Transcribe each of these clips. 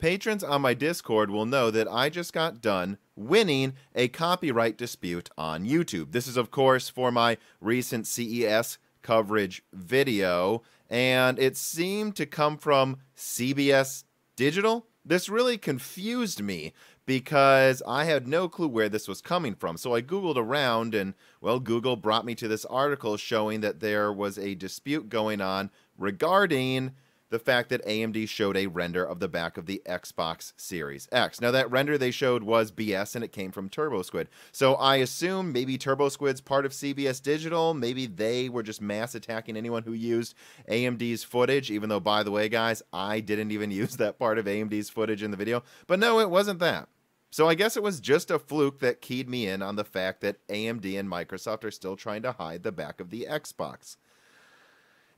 Patrons on my Discord will know that I just got done winning a copyright dispute on YouTube. This is, of course, for my recent CES coverage video, and it seemed to come from CBS Digital. This really confused me because I had no clue where this was coming from. So I Googled around and, well, Google brought me to this article showing that there was a dispute going on regarding the fact that AMD showed a render of the back of the Xbox Series X. Now, that render they showed was BS, and it came from TurboSquid. So I assume maybe TurboSquid's part of CBS Digital. Maybe they were just mass attacking anyone who used AMD's footage, even though, by the way, guys, I didn't even use that part of AMD's footage in the video. But no, it wasn't that. So I guess it was just a fluke that keyed me in on the fact that AMD and Microsoft are still trying to hide the back of the Xbox.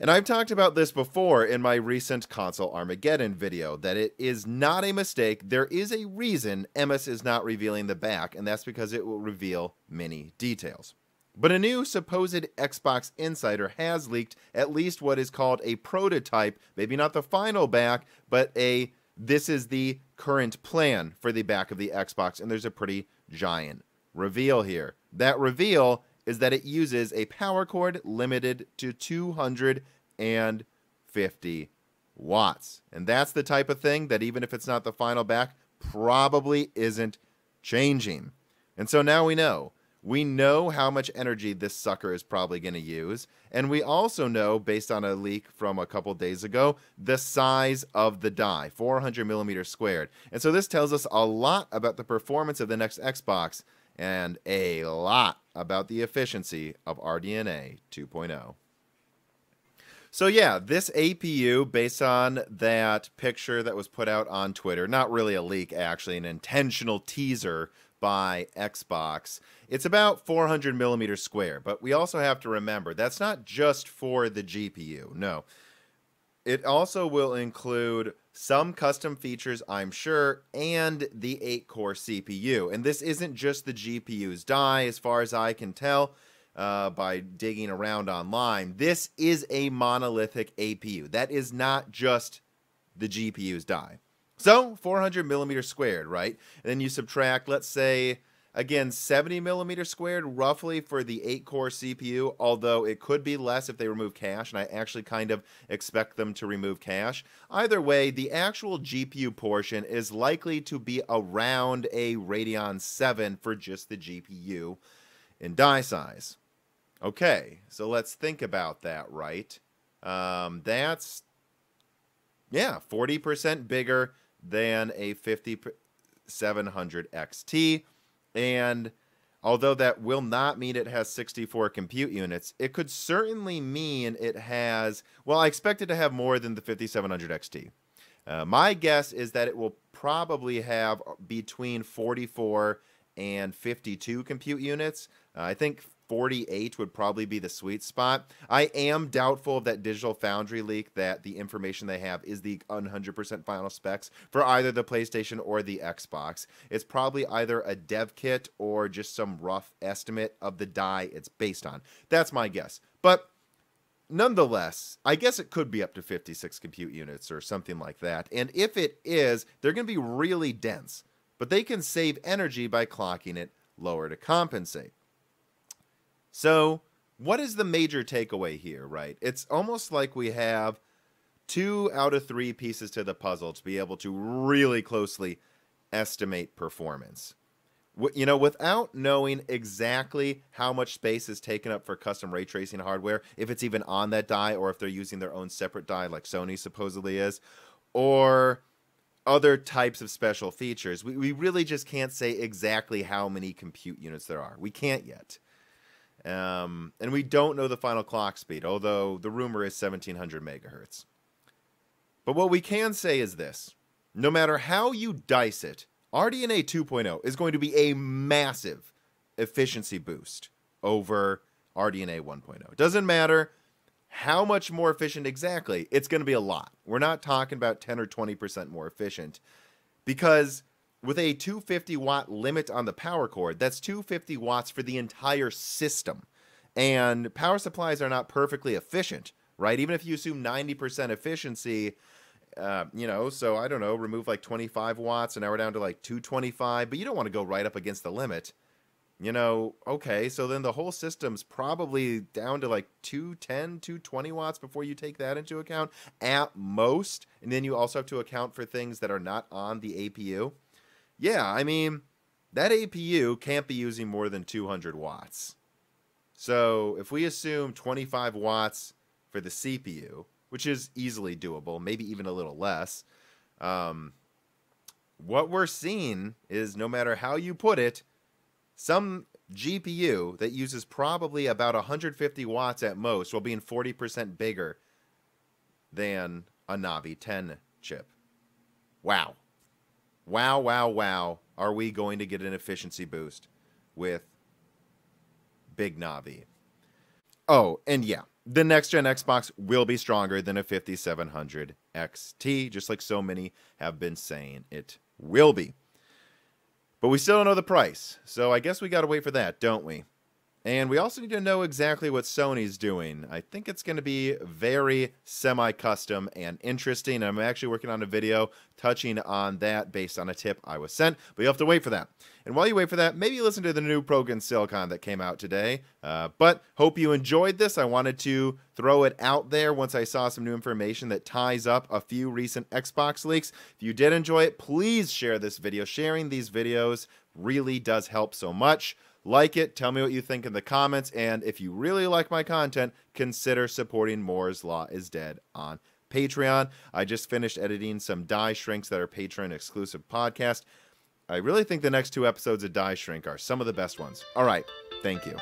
And I've talked about this before in my recent Console Armageddon video, that it is not a mistake. There is a reason MS is not revealing the back, and that's because it will reveal many details. But a new supposed Xbox insider has leaked at least what is called a prototype, maybe not the final back, but a this is the current plan for the back of the Xbox, and there's a pretty giant reveal here. That reveal is that it uses a power cord limited to 250 watts. And that's the type of thing that even if it's not the final back, probably isn't changing. And so now we know. We know how much energy this sucker is probably going to use. And we also know, based on a leak from a couple days ago, the size of the die, 400 millimeters squared. And so this tells us a lot about the performance of the next Xbox, and a lot about the efficiency of RDNA 2.0. So yeah, this APU, based on that picture that was put out on Twitter, not really a leak actually, an intentional teaser by Xbox, it's about 400 millimeters square, but we also have to remember that's not just for the GPU, no. It also will include some custom features, I'm sure, and the 8-core CPU. And this isn't just the GPU's die, as far as I can tell by digging around online. This is a monolithic APU. That is not just the GPU's die. So 400 millimeters squared, right? And then you subtract, let's say, again, 70 millimeters squared roughly for the 8-core CPU, although it could be less if they remove cache, and I actually kind of expect them to remove cache. Either way, the actual GPU portion is likely to be around a Radeon 7 for just the GPU in die size. Okay, so let's think about that, right? That's, yeah, 40% bigger than a 5700 XT. And although that will not mean it has 64 compute units, it could certainly mean it has, well, I expect it to have more than the 5700 XT. My guess is that it will probably have between 44 and 52 compute units. I think 48 would probably be the sweet spot. I am doubtful of that Digital Foundry leak that the information they have is the 100% final specs for either the PlayStation or the Xbox. It's probably either a dev kit or just some rough estimate of the die it's based on. That's my guess. But nonetheless, I guess it could be up to 56 compute units or something like that. And if it is, they're going to be really dense. But they can save energy by clocking it lower to compensate. So what is the major takeaway here, right? It's almost like we have 2 out of 3 pieces to the puzzle to be able to really closely estimate performance. You know, without knowing exactly how much space is taken up for custom ray tracing hardware, if it's even on that die or if they're using their own separate die like Sony supposedly is, or other types of special features, we really just can't say exactly how many compute units there are. We can't yet. And we don't know the final clock speed, although the rumor is 1700 megahertz. But what we can say is this: no matter how you dice it, RDNA 2.0 is going to be a massive efficiency boost over RDNA 1.0. It doesn't matter how much more efficient exactly, it's going to be a lot. We're not talking about 10 or 20% more efficient, because with a 250 watt limit on the power cord, that's 250 watts for the entire system. And power supplies are not perfectly efficient, right? Even if you assume 90% efficiency, you know, so I don't know, remove like 25 watts, and now we're down to like 225, but you don't want to go right up against the limit. You know, okay, so then the whole system's probably down to like 210, 220 watts before you take that into account at most. And then you also have to account for things that are not on the APU. Yeah, I mean, that APU can't be using more than 200 watts. So if we assume 25 watts for the CPU, which is easily doable, maybe even a little less, what we're seeing is, no matter how you put it, some GPU that uses probably about 150 watts at most while being 40% bigger than a Navi 10 chip. Wow. Wow, wow, wow. Are we going to get an efficiency boost with Big Navi? Oh, and yeah, the next-gen Xbox will be stronger than a 5700 XT, just like so many have been saying it will be. But we still don't know the price, so I guess we gotta wait for that, don't we? And we also need to know exactly what Sony's doing. I think it's gonna be very semi-custom and interesting, and I'm actually working on a video touching on that based on a tip I was sent, but you'll have to wait for that. And while you wait for that, maybe listen to the new Broken Silicon that came out today. But hope you enjoyed this. I wanted to throw it out there once I saw some new information that ties up a few recent Xbox leaks. If you did enjoy it, please share this video. Sharing these videos really does help so much. Like it, tell me what you think in the comments, and if you really like my content, consider supporting Moore's Law is Dead on Patreon. I just finished editing some Die Shrinks that are Patreon-exclusive podcasts. I really think the next 2 episodes of Die Shrink are some of the best ones. All right, thank you.